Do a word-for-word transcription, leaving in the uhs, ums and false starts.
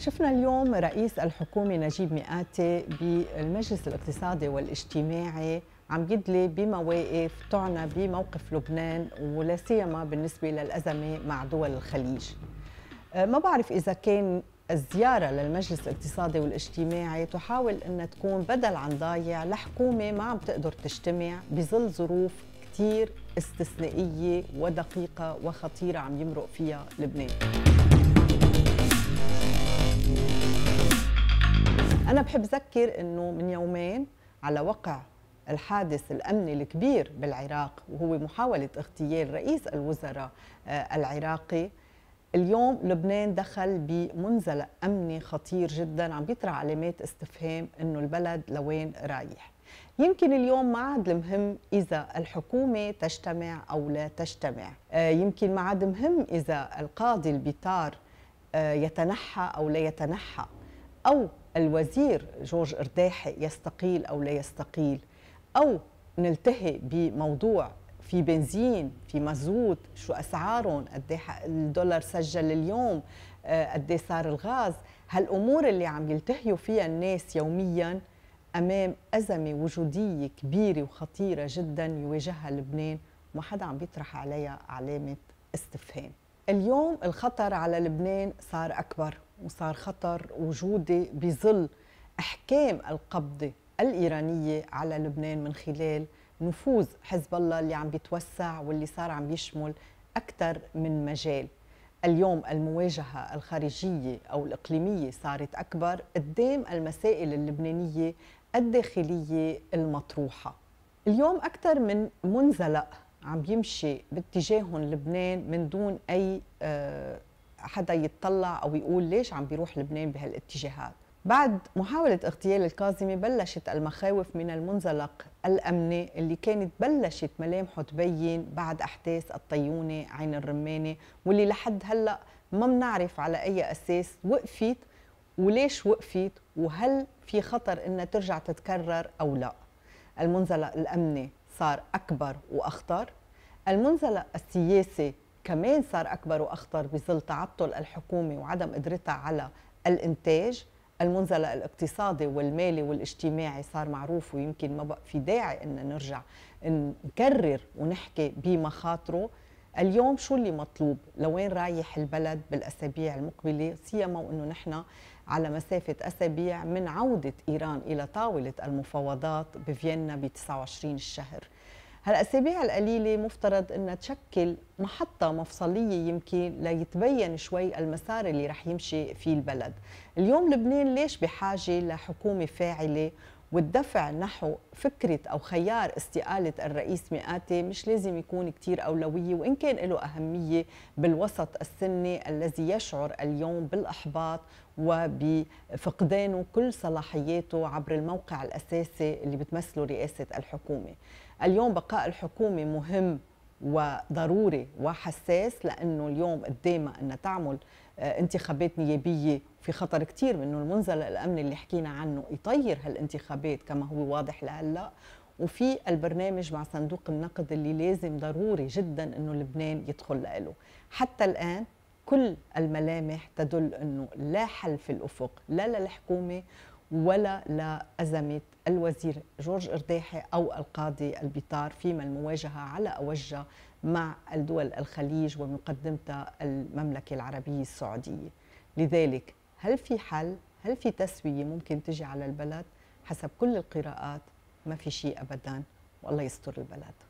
شفنا اليوم رئيس الحكومة نجيب ميقاتي بالمجلس الاقتصادي والاجتماعي عم يدلي بمواقف تعنى بموقف لبنان ولا سيما بالنسبة للأزمة مع دول الخليج. ما بعرف إذا كان الزيارة للمجلس الاقتصادي والاجتماعي تحاول أنها تكون بدل عن ضايع لحكومة ما عم تقدر تجتمع بظل ظروف كتير استثنائية ودقيقة وخطيرة عم يمرق فيها لبنان. أنا بحب أذكر أنه من يومين على وقع الحادث الأمني الكبير بالعراق وهو محاولة اغتيال رئيس الوزراء العراقي، اليوم لبنان دخل بمنزلق أمني خطير جدا عم بيطرح علامات استفهام أنه البلد لوين رايح. يمكن اليوم ما عاد المهم إذا الحكومة تجتمع أو لا تجتمع، يمكن ما عاد مهم إذا القاضي البيطار يتنحى أو لا يتنحى، أو الوزير جورج قرداحي يستقيل أو لا يستقيل، أو نلتهي بموضوع في بنزين، في مازوت، شو أسعارهم، قد الدولار سجل اليوم، قد صار الغاز. هالأمور اللي عم يلتهيوا فيها الناس يومياً أمام أزمة وجودية كبيرة وخطيرة جداً يواجهها لبنان وما حدا عم بيطرح عليها علامة استفهام. اليوم الخطر على لبنان صار أكبر وصار خطر وجودي بظل أحكام القبضة الإيرانية على لبنان من خلال نفوذ حزب الله اللي عم بيتوسع واللي صار عم بيشمل أكثر من مجال. اليوم المواجهة الخارجية أو الإقليمية صارت أكبر قدام المسائل اللبنانية الداخلية المطروحة. اليوم أكثر من منزلق عم يمشي باتجاههم لبنان من دون أي حدا يتطلع أو يقول ليش عم بيروح لبنان بهالاتجاهات. بعد محاولة اغتيال الكاظمي بلشت المخاوف من المنزلق الأمني اللي كانت بلشت ملامحه تبين بعد أحداث الطيونه عين الرمانه، واللي لحد هلأ ما بنعرف على أي أساس وقفت وليش وقفت وهل في خطر إنها ترجع تتكرر أو لا. المنزلق الأمني صار أكبر وأخطر، المنزلق السياسي كمان صار أكبر وأخطر بظل تعطل الحكومة وعدم قدرتها على الإنتاج، المنزلق الاقتصادي والمالي والاجتماعي صار معروف ويمكن ما بقى في داعي ان نرجع نكرر ونحكي بمخاطره. اليوم شو اللي مطلوب؟ لوين رايح البلد بالاسابيع المقبله، سيما وانه نحن على مسافه اسابيع من عوده ايران الى طاوله المفاوضات بفيينا ب تسعة وعشرين الشهر. هالاسابيع القليله مفترض انها تشكل محطه مفصليه يمكن ليتبين شوي المسار اللي رح يمشي فيه البلد. اليوم لبنان ليش بحاجه لحكومه فاعله، والدفع نحو فكره او خيار استقاله الرئيس ميقاتي مش لازم يكون كتير اولويه، وان كان له اهميه بالوسط السني الذي يشعر اليوم بالاحباط وبفقدانه كل صلاحياته عبر الموقع الاساسي اللي بتمثله رئاسه الحكومه. اليوم بقاء الحكومة مهم وضروري وحساس لأنه اليوم قدامها أنها تعمل انتخابات نيابية، في خطر كتير منه المنزلق الأمني اللي حكينا عنه يطير هالانتخابات كما هو واضح لهلا، وفي البرنامج مع صندوق النقد اللي لازم ضروري جدا أنه لبنان يدخل له. حتى الآن كل الملامح تدل أنه لا حل في الأفق، لا للحكومة ولا لأزمة الوزير جورج قرداحي أو القاضي البيطار فيما المواجهة على أوجه مع الدول الخليج ومقدمتها المملكة العربية السعودية. لذلك هل في حل؟ هل في تسوية ممكن تجي على البلد؟ حسب كل القراءات ما في شيء أبدا، والله يستر البلد.